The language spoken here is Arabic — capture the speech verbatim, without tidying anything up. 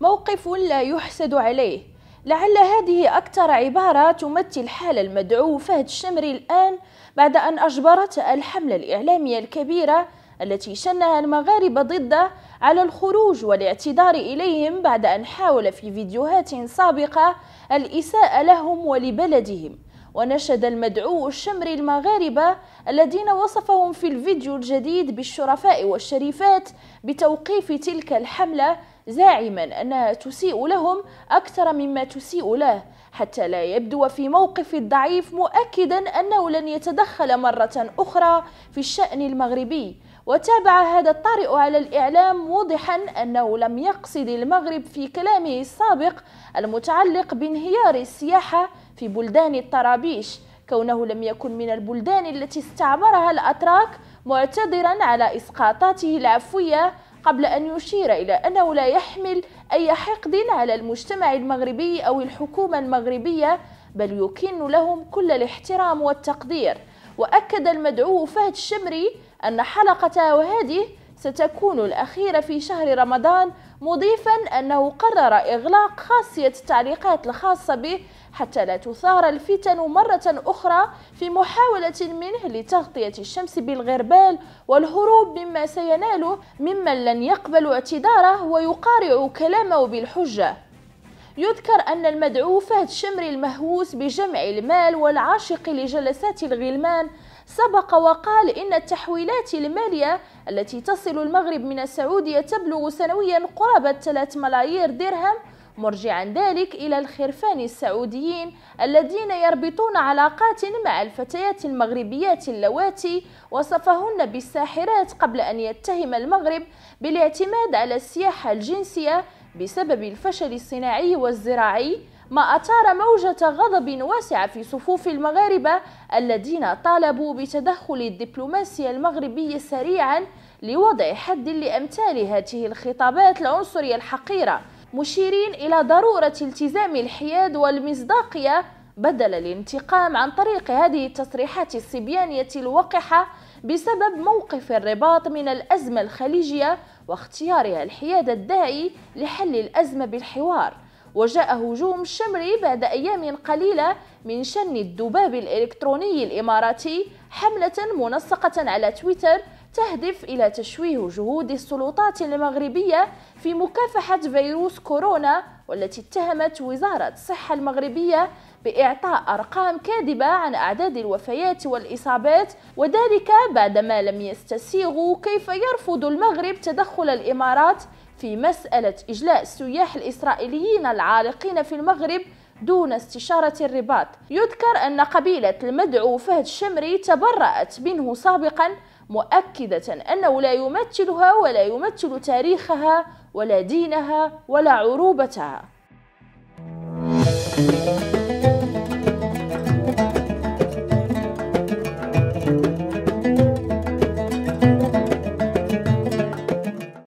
موقف لا يحسد عليه. لعل هذه أكثر عبارة تمثل حال المدعو فهد الشمري الآن بعد أن أجبرت الحملة الإعلامية الكبيرة التي شنها المغاربة ضده على الخروج والاعتذار إليهم بعد أن حاول في فيديوهات سابقة الإساءة لهم ولبلدهم. ونشد المدعو الشمري المغاربة الذين وصفهم في الفيديو الجديد بالشرفاء والشريفات بتوقيف تلك الحملة، زاعما أنها تسيء لهم أكثر مما تسيء له، حتى لا يبدو في موقف الضعيف، مؤكدا أنه لن يتدخل مرة أخرى في الشأن المغربي. وتابع هذا الطارئ على الإعلام موضحا أنه لم يقصد المغرب في كلامه السابق المتعلق بانهيار السياحة في بلدان الطرابيش، كونه لم يكن من البلدان التي استعمرها الأتراك، معتذرا على إسقاطاته العفوية، قبل أن يشير إلى أنه لا يحمل أي حقد على المجتمع المغربي أو الحكومة المغربية، بل يكن لهم كل الاحترام والتقدير. وأكد المدعو فهد الشمري أن حلقته وهذه ستكون الأخيرة في شهر رمضان، مضيفا أنه قرر إغلاق خاصية التعليقات الخاصة به حتى لا تثار الفتن مرة أخرى في محاولة منه لتغطية الشمس بالغربال والهروب مما سيناله ممن لن يقبل اعتذاره ويقارع كلامه بالحجة. يذكر أن المدعو فهد الشمري المهووس بجمع المال والعاشق لجلسات الغلمان سبق وقال إن التحويلات المالية التي تصل المغرب من السعودية تبلغ سنويا قرابة ثلاثة ملايير درهم، مرجعا ذلك إلى الخرفان السعوديين الذين يربطون علاقات مع الفتيات المغربيات اللواتي وصفهن بالساحرات، قبل أن يتهم المغرب بالاعتماد على السياحة الجنسية بسبب الفشل الصناعي والزراعي، ما أثار موجة غضب واسعة في صفوف المغاربة الذين طالبوا بتدخل الدبلوماسية المغربية سريعا لوضع حد لأمثال هذه الخطابات العنصرية الحقيرة، مشيرين إلى ضرورة التزام الحياد والمصداقية بدل الانتقام عن طريق هذه التصريحات الصبيانية الوقحة بسبب موقف الرباط من الأزمة الخليجية واختيارها الحياد الداعي لحل الأزمة بالحوار. وجاء هجوم الشمري بعد أيام قليلة من شن الذباب الإلكتروني الإماراتي حملة منسقة على تويتر تهدف إلى تشويه جهود السلطات المغربية في مكافحة فيروس كورونا، والتي اتهمت وزارة الصحة المغربية بإعطاء أرقام كاذبة عن أعداد الوفيات والإصابات، وذلك بعدما لم يستسيغوا كيف يرفض المغرب تدخل الإمارات في مسألة إجلاء السياح الإسرائيليين العالقين في المغرب دون استشارة الرباط. يذكر أن قبيلة المدعو فهد الشمري تبرأت منه سابقا، مؤكدة أنه لا يمثلها ولا يمثل تاريخها ولا دينها ولا عروبتها.